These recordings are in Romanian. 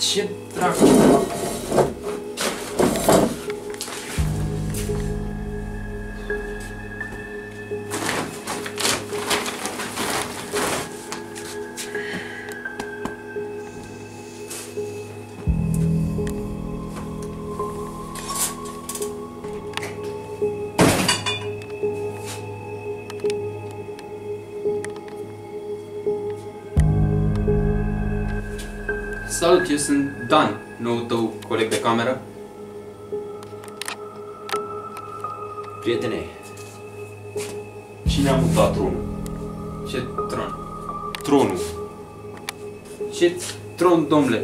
Ce dracu? Salut, eu sunt Dan, noul tău coleg de cameră. Prietene, cine a mutat tronul? Ce tron? Tronul. Ce tron, domnule?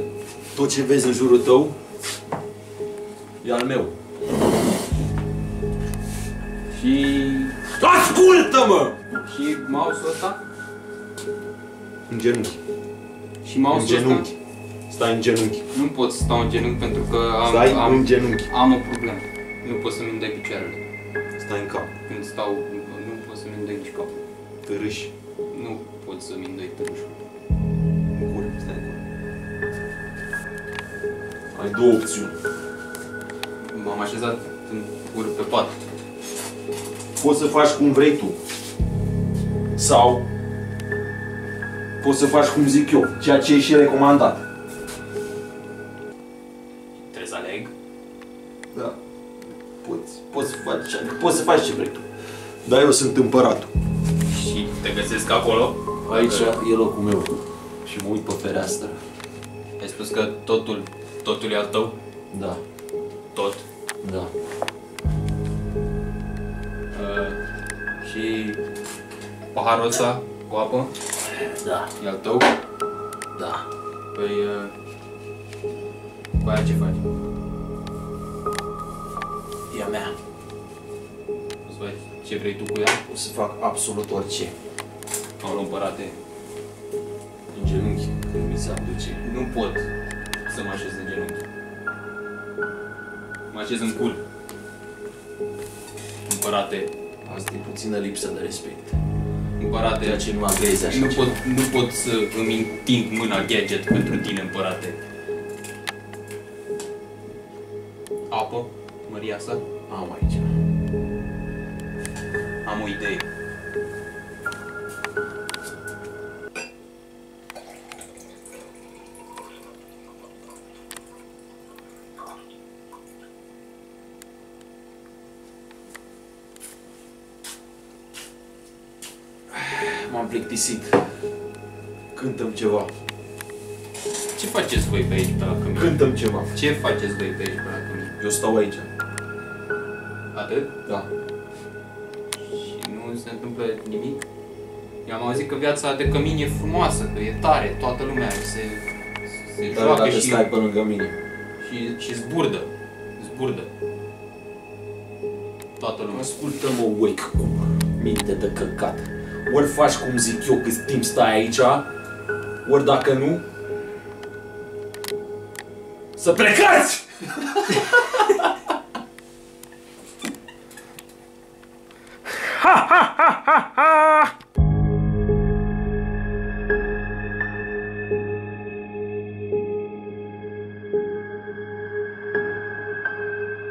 Tot ce vezi în jurul tău e al meu. Și... Ascultă-mă! Și mouse-ul ăsta? În genunchi. Și mouse-ul ăsta? Stai în genunchi. Nu pot să stau în genunchi pentru că am o problemă. Nu pot să-mi îndec picioarele. Stai în cap. Când stau, nu pot să-mi îndec nici capul. Târâși. Nu pot să-mi îndec târâșul. În cur, stai în cur. Ai două opțiuni. M-am așezat în cur pe pat. Poți să faci cum vrei tu. Sau poți să faci cum zic eu, ceea ce e și recomandat. Da, poți să faci ce vrei tu. Dar eu sunt împăratul. Și te găsesc acolo? Aici e locul meu. Și mă uit pe fereastră. Ai spus că totul e al tău? Da. Tot? Da. Și paharul ăsta cu apă? Da. E al tău? Da. Păi... cu aia ce faci? E a mea. O să faci ce vrei tu cu ea? O să fac absolut orice. Am împărate în genunchi când mi se aduce. Nu pot să mă așez în genunchi. Mă așez în cul. Împărate. Asta e puțină lipsă de respect. Împărate, ce nu agrezi așa ceva. Nu pot să îmi întind mâna gadget pentru tine, împărate. Apă, măria asta, am aici. Am o idee. M-am plictisit. Cântăm ceva. Ce faceți voi pe aici pe la cămin? Cântăm ceva. Ce faceți voi pe aici pe la cămin? Eu stau aici. Atât? Da. Și nu se întâmplă nimic? Eu am auzit că viața de cămin e frumoasă, că e tare, toată lumea se joacă și... stai pe lângă mine. Și zburdă. Toată lumea. Ascultă-mă, wake cu minte de căcat. Ori faci cum zic eu cât timp stai aici, ori dacă nu... să plecați! Ha, ha!